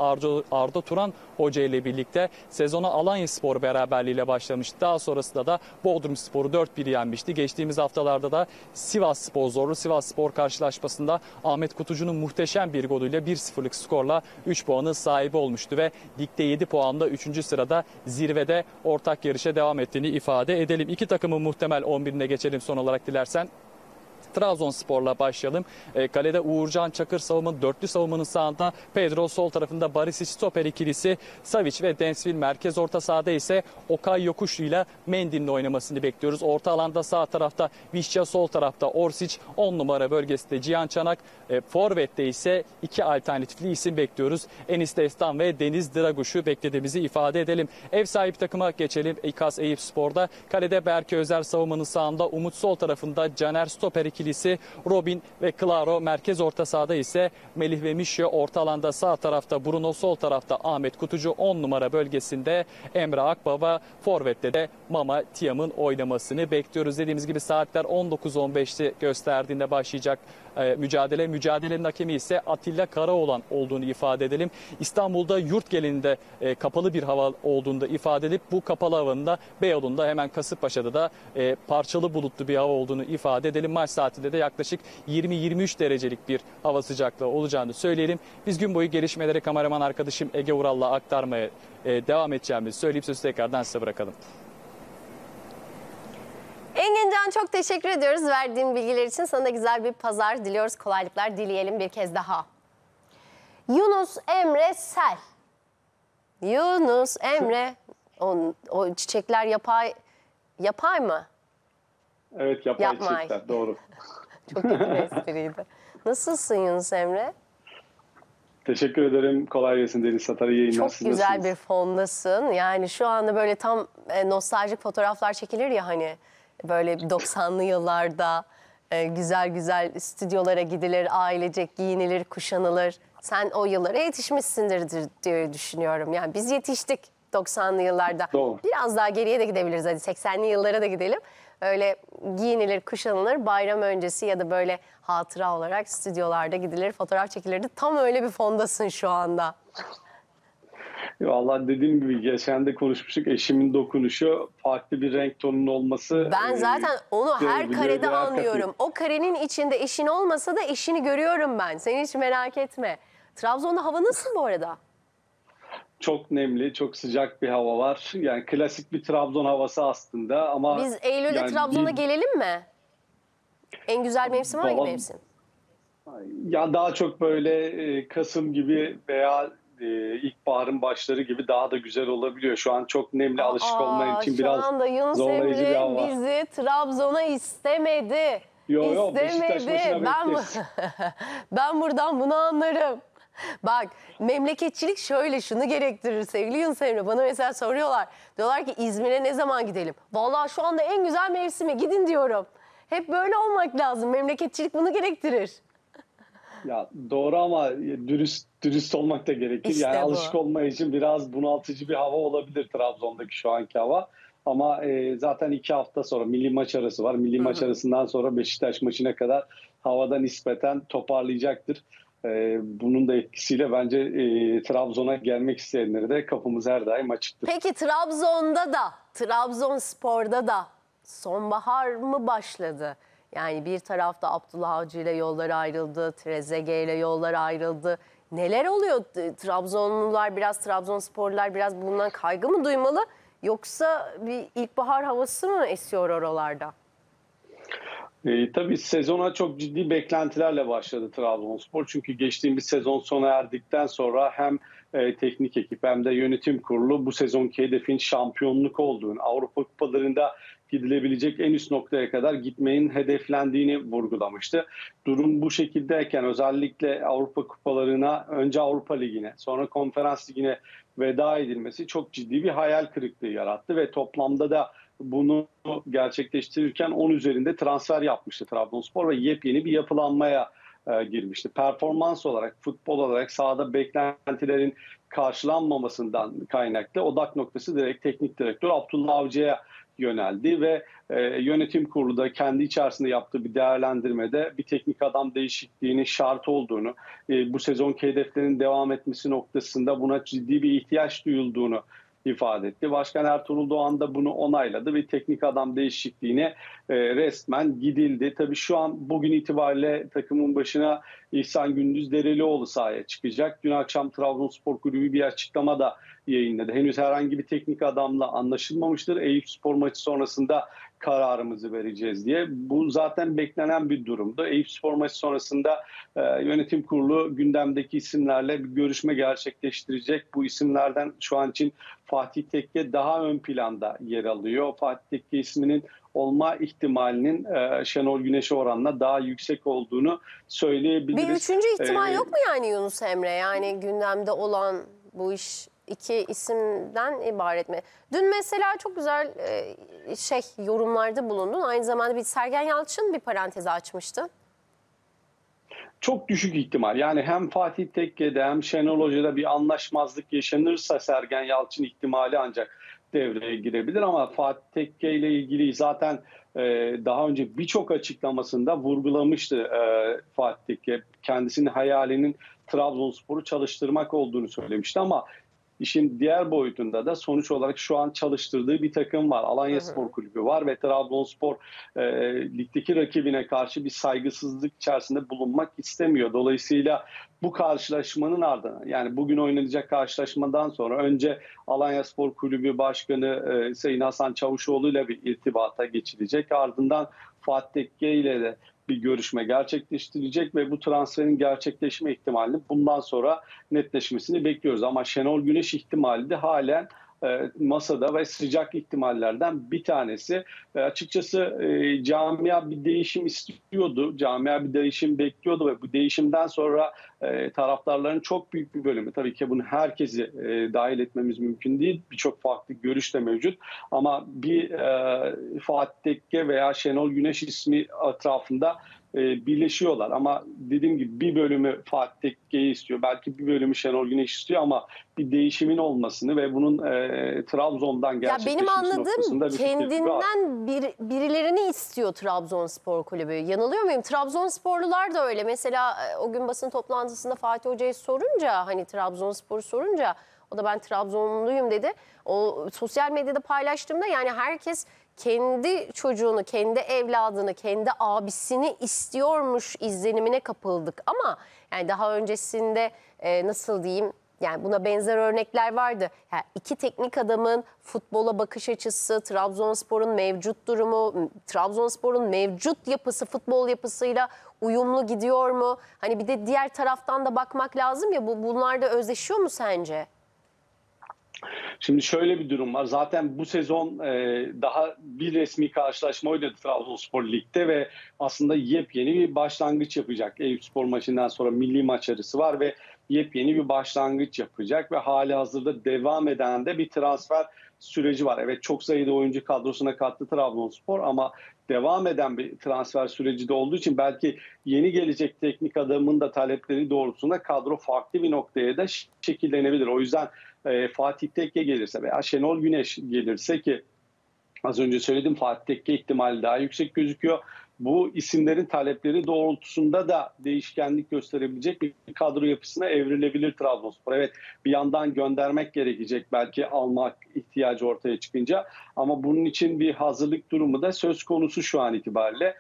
Arda Turan hoca ile birlikte sezona Alanyaspor beraberliğiyle başlamıştı. Daha sonrasında da Bodrumspor'u 4-1 yenmişti. Geçtiğimiz haftalarda da Sivasspor zorlu Sivasspor karşılaşmasında Ahmet Kutucu'nun muhteşem bir golüyle 1-0'lık skorla 3 puanı sahibi olmuştu ve ligde 7 puanla 3. sırada zirvede ortak yarışa devam ettiğini ifade edelim. İki takımın muhtemel 11'ine geçelim son olarak dilersen. Trabzonspor'la başlayalım. Kalede Uğurcan Çakır savunma, dörtlü savunmanın sağında Pedro, sol tarafında Barisic stoper ikilisi Saviç ve Denswil. Merkez orta sahada ise Okay Yokuşlu ile Mendin'le oynamasını bekliyoruz. Orta alanda sağ tarafta Vişya, sol tarafta Orsiç, 10 numara bölgesinde Cihan Çanak. Forvet'te ise iki alternatifli isim bekliyoruz. Enis Destan ve Deniz Draguş'u beklediğimizi ifade edelim. Ev sahibi takıma geçelim. İKAS Eyüpspor'da kalede Berke Özer, savunmanın sağında Umut, sol tarafında Caner stoper ikilisi Robin ve Claro. Merkez orta sahada ise Melih ve Mişyo, orta alanda sağ tarafta Bruno, sol tarafta Ahmet Kutucu, 10 numara bölgesinde Emre Akbaba, forvette de Mama Tiam'ın oynamasını bekliyoruz. Dediğimiz gibi saatler 19.15'te gösterdiğinde başlayacak mücadele. Mücadelenin hakemi ise Atilla Karaoğlan olduğunu ifade edelim. İstanbul'da yurt genelinde kapalı bir hava olduğunu da ifade edip bu kapalı havanın da Beyoğlu'nda, hemen Kasımpaşa'da da parçalı bulutlu bir hava olduğunu ifade edelim. Maç saatinde de yaklaşık 20-23 derecelik bir hava sıcaklığı olacağını söyleyelim. Biz gün boyu gelişmeleri kameraman arkadaşım Ege Ural'la aktarmaya devam edeceğimizi söyleyip sözü tekrardan size bırakalım. Engin'den çok teşekkür ediyoruz verdiğin bilgiler için. Sana da güzel bir pazar diliyoruz. Kolaylıklar dileyelim bir kez daha. Yunus Emre Sel. Yunus Emre. O çiçekler yapay mı? Evet, yapay çiçekler. Doğru. Çok iyi bir espriydi. Nasılsın Yunus Emre? Teşekkür ederim. Kolay gelsin Deniz Satar. İyi yayınlar. Çok güzel bir fondasın. Yani şu anda böyle tam nostaljik fotoğraflar çekilir ya hani. Böyle 90'lı yıllarda güzel güzel stüdyolara gidilir, ailecek giyinilir, kuşanılır. Sen o yıllara yetişmişsindir diye düşünüyorum. Yani biz yetiştik 90'lı yıllarda. Doğru. Biraz daha geriye de gidebiliriz. Hadi 80'li yıllara da gidelim. Öyle giyinilir, kuşanılır. Bayram öncesi ya da böyle hatıra olarak stüdyolarda gidilir, fotoğraf çekilirdi. Tam öyle bir fondasın şu anda. Vallahi dediğim gibi geçen de konuşmuştuk, eşimin dokunuşu, farklı bir renk tonunun olması. Ben zaten onu her karede anlıyorum. O karenin içinde eşin olmasa da eşini görüyorum ben. Sen hiç merak etme. Trabzon'da hava nasıl bu arada? Çok nemli, çok sıcak bir hava var. Yani klasik bir Trabzon havası aslında ama... Biz Eylül'de yani Trabzon'a gelelim mi? En güzel mevsim hangi mevsim? Ya daha çok böyle Kasım gibi veya... İlkbaharın başları gibi daha da güzel olabiliyor. Şu an çok nemli, alışık olmayan için biraz zorlayıcı bir hava. Şu anda Yunus Emre bizi Trabzon'a istemedi. Yok, Beşiktaş başına ben buradan bunu anlarım. Bak, memleketçilik şöyle şunu gerektirir sevgili Yunus Emre. Bana mesela soruyorlar. Diyorlar ki İzmir'e ne zaman gidelim? Vallahi şu anda en güzel mevsimi, gidin diyorum. Hep böyle olmak lazım. Memleketçilik bunu gerektirir. Ya doğru ama dürüst olmak da gerekir. İşte yani bu. Alışık olma için biraz bunaltıcı bir hava olabilir Trabzon'daki şu anki hava. Ama zaten 2 hafta sonra milli maç arası var. Milli maç arasından sonra Beşiktaş maçına kadar havada nispeten toparlayacaktır. Bunun da etkisiyle bence Trabzon'a gelmek isteyenlere de kapımız her daim açıktır. Peki Trabzon'da da, Trabzonspor'da da sonbahar mı başladı? Yani bir tarafta Abdullah Avcı ile yollar ayrıldı, Trezeguet ile yollar ayrıldı. Neler oluyor? Trabzonlular biraz, Trabzonsporlular biraz bundan kaygı mı duymalı? Yoksa bir ilkbahar havası mı esiyor oralarda? Tabii sezona çok ciddi beklentilerle başladı Trabzonspor. Çünkü geçtiğimiz sezon sona erdikten sonra hem teknik ekip hem de yönetim kurulu bu sezonki hedefin şampiyonluk olduğunu, Avrupa Kupalarında gidilebilecek en üst noktaya kadar gitmenin hedeflendiğini vurgulamıştı. Durum bu şekildeyken özellikle Avrupa Kupalarına, önce Avrupa Ligi'ne, sonra Konferans Ligi'ne veda edilmesi çok ciddi bir hayal kırıklığı yarattı ve toplamda da bunu gerçekleştirirken 10 üzerinde transfer yapmıştı Trabzonspor ve yepyeni bir yapılanmaya girmişti. Performans olarak, futbol olarak sahada beklentilerin karşılanmamasından kaynaklı odak noktası direkt teknik direktör Abdullah Avcı'ya yöneldi ve yönetim kurulu da kendi içerisinde yaptığı bir değerlendirmede bir teknik adam değişikliğinin şart olduğunu, bu sezonki hedeflerin devam etmesi noktasında buna ciddi bir ihtiyaç duyulduğunu ifade etti. Başkan Ertuğrul Doğan da bunu onayladı ve teknik adam değişikliğine resmen gidildi. Tabii şu an bugün itibariyle takımın başına İhsan Derelioğlu sahaya çıkacak. Dün akşam Trabzonspor Kulübü bir açıklamada yayınladı. Henüz herhangi bir teknik adamla anlaşılmamıştır. Eyüpspor maçı sonrasında kararımızı vereceğiz diye. Bu zaten beklenen bir durumdu. Eyüpspor maçı sonrasında yönetim kurulu gündemdeki isimlerle bir görüşme gerçekleştirecek. Bu isimlerden şu an için Fatih Tekke daha ön planda yer alıyor. Fatih Tekke isminin olma ihtimalinin Şenol Güneş'e oranla daha yüksek olduğunu söyleyebiliriz. Bir üçüncü ihtimal yok mu yani Yunus Emre? Yani gündemde olan bu iş iki isimden ibaret mi? Dün mesela çok güzel yorumlarda bulundun. Aynı zamanda bir Sergen Yalçın bir parantezi açmıştı. Çok düşük ihtimal. Yani hem Fatih Tekke'de hem Şenol Hoca'da bir anlaşmazlık yaşanırsa Sergen Yalçın ihtimali ancak devreye girebilir, ama Fatih Tekke ile ilgili zaten daha önce birçok açıklamasında vurgulamıştı Fatih Tekke. Kendisinin hayalinin Trabzonspor'u çalıştırmak olduğunu söylemişti, ama işin diğer boyutunda da sonuç olarak şu an çalıştırdığı bir takım var. Alanya Spor Kulübü var ve Trabzonspor ligdeki rakibine karşı bir saygısızlık içerisinde bulunmak istemiyor. Dolayısıyla bu karşılaşmanın ardından, yani bugün oynanacak karşılaşmadan sonra önce Alanya Spor Kulübü Başkanı Sayın Hasan Çavuşoğlu ile bir irtibata geçilecek. Ardından Fatih Tekke ile de bir görüşme gerçekleştirilecek ve bu transferin gerçekleşme ihtimalini bundan sonra netleşmesini bekliyoruz. Ama Şenol Güneş ihtimali de halen masada ve sıcak ihtimallerden bir tanesi. Açıkçası camia bir değişim istiyordu. Camia bir değişim bekliyordu ve bu değişimden sonra taraftarların çok büyük bir bölümü, tabii ki bunu herkesi dahil etmemiz mümkün değil. Birçok farklı görüş de mevcut. Ama bir Fatih Tekke veya Şenol Güneş ismi etrafında birleşiyorlar. Ama dediğim gibi bir bölümü Fatih Tekke'yi istiyor. Belki bir bölümü Şenol Güneş istiyor, ama bir değişimin olmasını ve bunun Trabzon'dan gerçekleşmesi noktasında bir fikir var. Benim anladığım, kendinden birilerini istiyor Trabzonspor Kulübü. Yanılıyor muyum? Trabzonsporlular da öyle. Mesela o gün basın toplantısında Fatih Hoca'yı sorunca, hani Trabzonspor'u sorunca, o da ben Trabzonluyum dedi. O sosyal medyada paylaştığımda, yani herkes kendi çocuğunu, kendi evladını, kendi abisini istiyormuş izlenimine kapıldık. Ama yani daha öncesinde nasıl diyeyim, yani buna benzer örnekler vardı. Yani iki teknik adamın futbola bakış açısı, Trabzonspor'un mevcut durumu, Trabzonspor'un mevcut yapısı, futbol yapısıyla uyumlu gidiyor mu? Hani bir de diğer taraftan da bakmak lazım ya, bunlar da özdeşiyor mu sence? Şimdi şöyle bir durum var. Zaten bu sezon daha bir resmi karşılaşma oynadı Trabzonspor Lig'de ve aslında yepyeni bir başlangıç yapacak. Eyüpspor maçından sonra milli maç arası var ve yepyeni bir başlangıç yapacak ve hali hazırda devam eden de bir transfer süreci var. Evet, çok sayıda oyuncu kadrosuna kattı Trabzonspor, ama devam eden bir transfer süreci de olduğu için belki yeni gelecek teknik adamın da talepleri doğrultusunda kadro farklı bir noktaya da şekillenebilir. O yüzden Fatih Tekke gelirse veya Şenol Güneş gelirse, ki az önce söyledim Fatih Tekke ihtimali daha yüksek gözüküyor, bu isimlerin talepleri doğrultusunda da değişkenlik gösterebilecek bir kadro yapısına evrilebilir Trabzonspor. Evet, bir yandan göndermek gerekecek, belki almak ihtiyacı ortaya çıkınca, ama bunun için bir hazırlık durumu da söz konusu şu an itibariyle.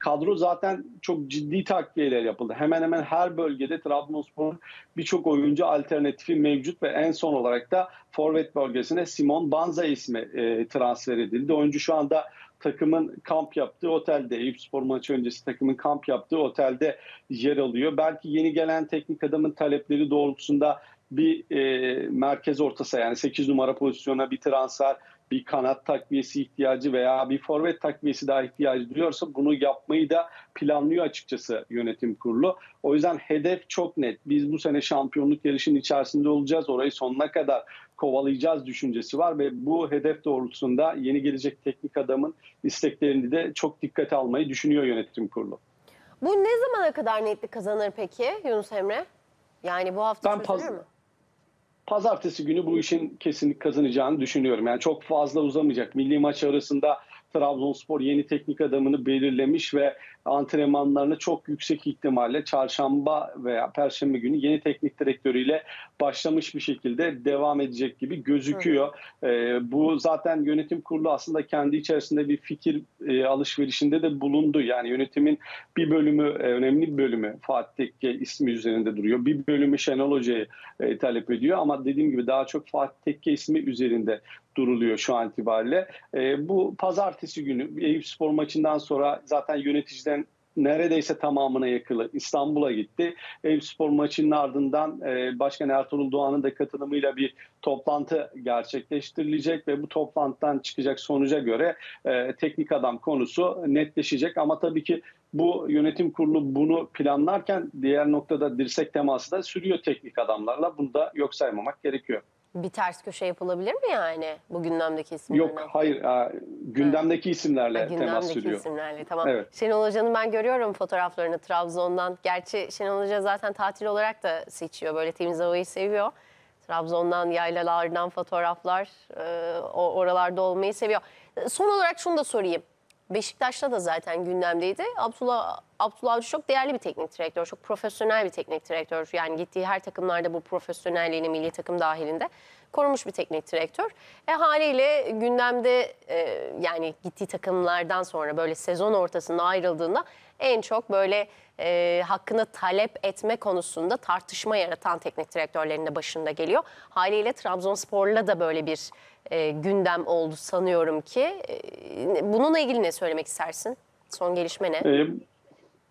Kadro zaten çok ciddi takviyeler yapıldı. Hemen hemen her bölgede Trabzonspor'un birçok oyuncu alternatifi mevcut ve en son olarak da forvet bölgesine Simon Banza ismi transfer edildi. Oyuncu şu anda takımın kamp yaptığı otelde, Eyüpspor maçı öncesi takımın kamp yaptığı otelde yer alıyor. Belki yeni gelen teknik adamın talepleri doğrultusunda bir merkez orta saha, yani 8 numara pozisyona bir transfer, bir kanat takviyesi ihtiyacı veya bir forvet takviyesi daha ihtiyacı duyuyorsa bunu yapmayı da planlıyor açıkçası yönetim kurulu. O yüzden hedef çok net. Biz bu sene şampiyonluk yarışının içerisinde olacağız. Orayı sonuna kadar kovalayacağız düşüncesi var ve bu hedef doğrultusunda yeni gelecek teknik adamın isteklerini de çok dikkate almayı düşünüyor yönetim kurulu. Bu ne zamana kadar netlik kazanır peki Yunus Emre? Yani bu hafta çözülür mü? Pazartesi günü bu işin kesinlik kazanacağını düşünüyorum. Yani çok fazla uzamayacak. Milli maç arasında Trabzonspor yeni teknik adamını belirlemiş ve antrenmanlarını çok yüksek ihtimalle çarşamba veya perşembe günü yeni teknik direktörüyle başlamış bir şekilde devam edecek gibi gözüküyor. Bu zaten yönetim kurulu aslında kendi içerisinde bir fikir alışverişinde de bulundu. Yani yönetimin bir bölümü, önemli bir bölümü Fatih Tekke ismi üzerinde duruyor. Bir bölümü Şenol Hoca'ya talep ediyor ama dediğim gibi daha çok Fatih Tekke ismi üzerinde duruluyor şu an itibariyle. Bu pazartesi günü Eyüpspor maçından sonra zaten yöneticiden neredeyse tamamına yakılı İstanbul'a gitti. Eyüpspor maçının ardından Başkan Ertuğrul Doğan'ın da katılımıyla bir toplantı gerçekleştirilecek ve bu toplantıdan çıkacak sonuca göre teknik adam konusu netleşecek. Ama tabii ki bu yönetim kurulu bunu planlarken diğer noktada dirsek teması da sürüyor teknik adamlarla. Bunu da yok saymamak gerekiyor. Bir ters köşe yapılabilir mi yani bu gündemdeki isimlerle? Yok, hayır. Gündemdeki isimlerle temas sürüyor. Gündemdeki isimlerle, tamam. Evet. Şenol Hoca'nın ben görüyorum fotoğraflarını Trabzon'dan. Gerçi Şenol Hoca zaten tatil olarak da seçiyor. Böyle temiz havayı seviyor. Trabzon'dan, yaylalardan fotoğraflar, oralarda olmayı seviyor. Son olarak şunu da sorayım. Beşiktaş'ta da zaten gündemdeydi. Abdullah Avcı çok değerli bir teknik direktör, çok profesyonel bir teknik direktör. Yani gittiği her takımlarda bu profesyonelliğini milli takım dahilinde korumuş bir teknik direktör. Haliyle gündemde yani gittiği takımlardan sonra böyle sezon ortasında ayrıldığında en çok böyle hakkını talep etme konusunda tartışma yaratan teknik direktörlerin de başında geliyor. Haliyle Trabzonspor'la da böyle bir gündem oldu sanıyorum ki. Bununla ilgili ne söylemek istersin? Son gelişme ne?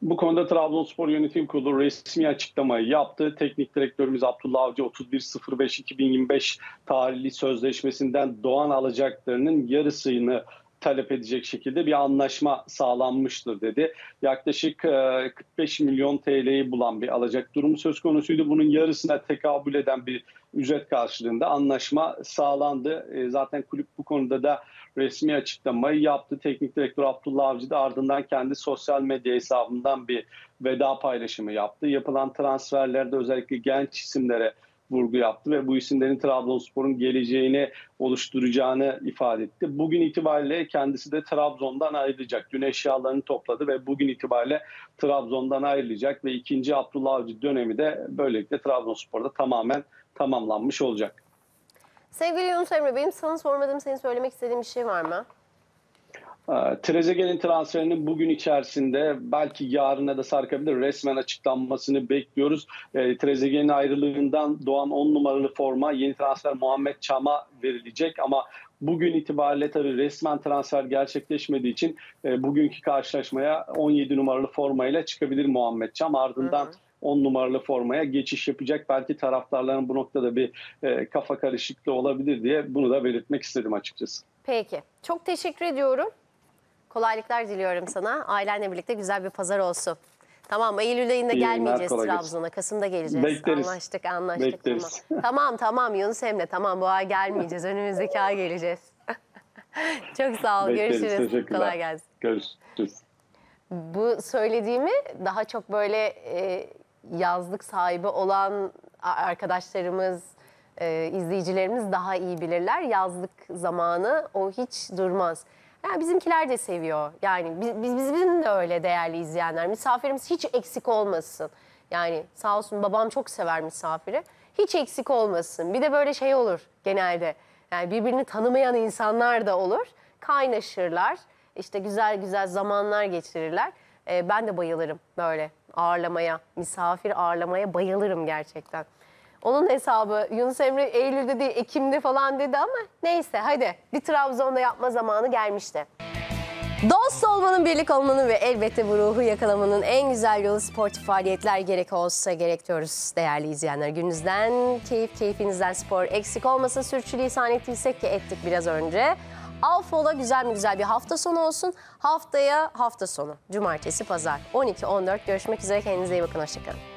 Bu konuda Trabzonspor Yönetim Kurulu resmi açıklamayı yaptı. Teknik direktörümüz Abdullah Avcı 31.05.2025 tarihli sözleşmesinden doğan alacaklarının yarısını talep edecek şekilde bir anlaşma sağlanmıştır dedi. Yaklaşık 45 milyon TL'yi bulan bir alacak durum söz konusuydu. Bunun yarısına tekabül eden bir ücret karşılığında anlaşma sağlandı. Zaten kulüp bu konuda da resmi açıklamayı yaptı. Teknik direktör Abdullah Avcı da ardından kendi sosyal medya hesabından bir veda paylaşımı yaptı. Yapılan transferlerde özellikle genç isimlere vurgu yaptı ve bu isimlerin Trabzonspor'un geleceğini oluşturacağını ifade etti. Bugün itibariyle kendisi de Trabzon'dan ayrılacak. Dün eşyalarını topladı ve bugün itibariyle Trabzon'dan ayrılacak ve 2. Abdullah Avcı dönemi de böylelikle Trabzonspor'da tamamen tamamlanmış olacak. Sevgili Yunus Emre, benim sana sormadığım, senin söylemek istediğin bir şey var mı? Trezeguet'in transferinin bugün içerisinde belki yarına da sarkabilir. Resmen açıklanmasını bekliyoruz. Trezeguet'in ayrılığından doğan 10 numaralı forma yeni transfer Muhammed Cem'a verilecek ama bugün itibariyle tabii resmen transfer gerçekleşmediği için bugünkü karşılaşmaya 17 numaralı formayla çıkabilir Muhammed Cem. Ardından 10 numaralı formaya geçiş yapacak. Belki taraftarların bu noktada bir kafa karışıklığı olabilir diye bunu da belirtmek istedim açıkçası. Peki. Çok teşekkür ediyorum. Kolaylıklar diliyorum sana. Ailenle birlikte güzel bir pazar olsun. Tamam, Eylül ayında gelmeyeceğiz Trabzon'a. Kasım'da geleceğiz. Bekleriz. Anlaştık. Bekleriz. Tamam. Tamam Yunus Emre, tamam, bu ay gelmeyeceğiz. Önümüzdeki ay geleceğiz. Çok sağ ol. Bekleriz. Görüşürüz. Kolay gelsin. Görüşürüz. Bu söylediğimi daha çok böyle yazlık sahibi olan arkadaşlarımız, izleyicilerimiz daha iyi bilirler. Yazlık zamanı o hiç durmaz. Yani bizimkiler de seviyor. Yani bizim de öyle değerli izleyenler. Misafirimiz hiç eksik olmasın. Yani sağ olsun babam çok sever misafiri. Hiç eksik olmasın. Bir de böyle şey olur genelde. Yani birbirini tanımayan insanlar da olur. Kaynaşırlar. İşte güzel güzel zamanlar geçirirler. Ben de bayılırım böyle ağırlamaya, misafir ağırlamaya bayılırım gerçekten. Onun hesabı Yunus Emre Eylül'de değil Ekim'de falan dedi ama neyse, hadi bir Trabzon'da yapma zamanı gelmişti. Dost olmanın, birlik olmanın ve elbette bu ruhu yakalamanın en güzel yolu sportif faaliyetler gerek olsa gerek diyoruz değerli izleyenler. Gününüzden, keyfinizden spor eksik olmasa, sürçülisan ettiysek ki ettik biraz önce. Affola, güzel mi güzel bir hafta sonu olsun. Haftaya hafta sonu, cumartesi, pazar 12-14 görüşmek üzere, kendinize iyi bakın, hoşçakalın.